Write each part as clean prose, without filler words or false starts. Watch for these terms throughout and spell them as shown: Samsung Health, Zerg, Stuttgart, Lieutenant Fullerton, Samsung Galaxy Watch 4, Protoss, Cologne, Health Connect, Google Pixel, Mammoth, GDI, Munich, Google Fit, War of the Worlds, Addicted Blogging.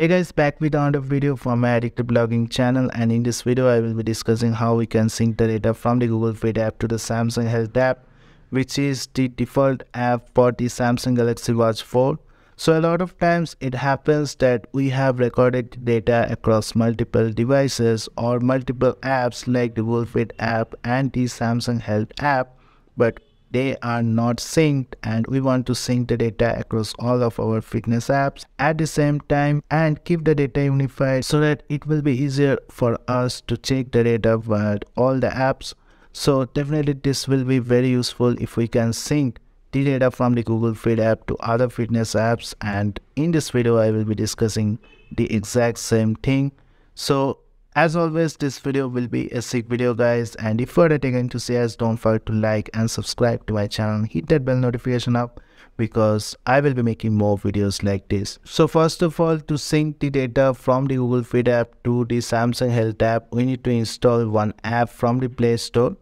Hey guys, back with another video from my Addictive Blogging channel, and in this video I will be discussing how we can sync the data from the Google Fit app to the Samsung Health app, which is the default app for the Samsung Galaxy Watch 4. So a lot of times it happens that we have recorded data across multiple devices or multiple apps like the Google Fit app and the Samsung Health app, but they are not synced, and we want to sync the data across all of our fitness apps at the same time and keep the data unified so that it will be easier for us to check the data via all the apps. So definitely this will be very useful if we can sync the data from the Google Fit app to other fitness apps, and in this video I will be discussing the exact same thing. So as always, this video will be a sick video guys, and if you are taking to see us, don't forget to like and subscribe to my channel, hit that bell notification up because I will be making more videos like this. So first of all, to sync the data from the Google Fit app to the Samsung Health app, we need to install one app from the Play Store.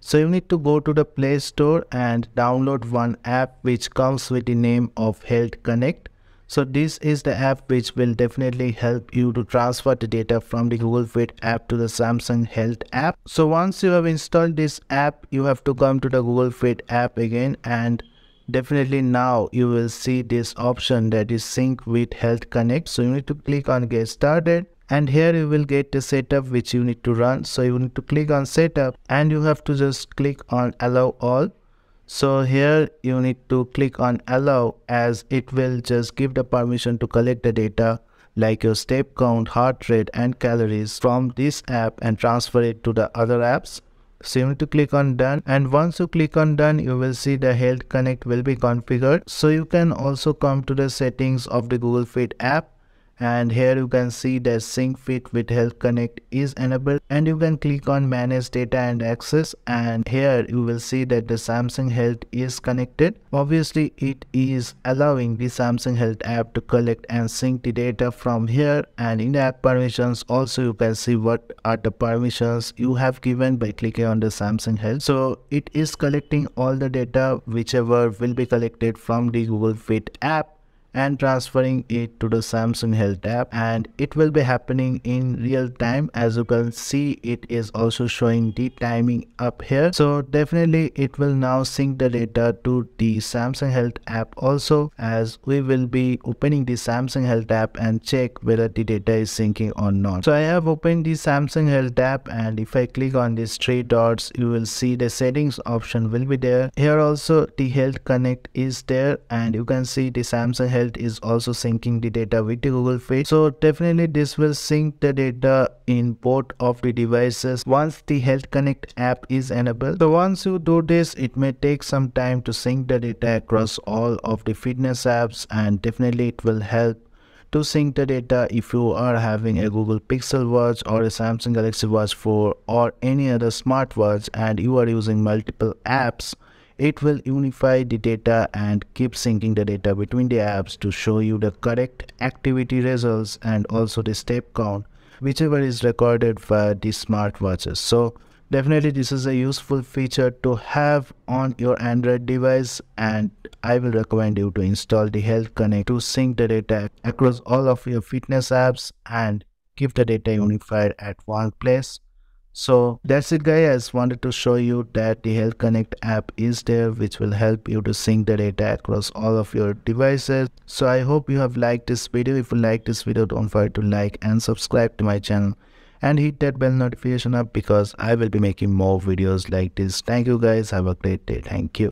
So you need to go to the Play Store and download one app which comes with the name of Health Connect. So this is the app which will definitely help you to transfer the data from the Google Fit app to the Samsung Health app. So once you have installed this app, you have to come to the Google Fit app again, and definitely now you will see this option that is sync with Health Connect. So you need to click on get started, and here you will get the setup which you need to run. So you need to click on setup and you have to just click on allow all. So here you need to click on allow, as it will just give the permission to collect the data like your step count, heart rate and calories from this app and transfer it to the other apps. So you need to click on done, and once you click on done, you will see the Health Connect will be configured. So you can also come to the settings of the Google Fit app, and here you can see that sync fit with Health Connect is enabled, and you can click on manage data and access, and here you will see that the Samsung Health is connected. Obviously it is allowing the Samsung Health app to collect and sync the data from here, and in the app permissions also you can see what are the permissions you have given by clicking on the Samsung Health. So it is collecting all the data whichever will be collected from the Google Fit app and transferring it to the Samsung Health app, and it will be happening in real time. As you can see, it is also showing the timing up here. So definitely it will now sync the data to the Samsung Health app also, as we will be opening the Samsung Health app and check whether the data is syncing or not. So I have opened the Samsung Health app, and if I click on these three dots, you will see the settings option will be there. Here also the Health Connect is there, and you can see the Samsung Health is also syncing the data with the Google Fit. So definitely this will sync the data in both of the devices once the Health Connect app is enabled. So once you do this, it may take some time to sync the data across all of the fitness apps, and definitely it will help to sync the data if you are having a Google Pixel watch or a Samsung Galaxy Watch 4 or any other smartwatch and you are using multiple apps. It will unify the data and keep syncing the data between the apps to show you the correct activity results and also the step count, whichever is recorded via the smartwatches. So definitely this is a useful feature to have on your Android device, and I will recommend you to install the Health Connect to sync the data across all of your fitness apps and keep the data unified at one place. So that's it guys, I just wanted to show you that the Health Connect app is there, which will help you to sync the data across all of your devices. So I hope you have liked this video. If you like this video, don't forget to like and subscribe to my channel and hit that bell notification up because I will be making more videos like this. Thank you guys, have a great day. Thank you.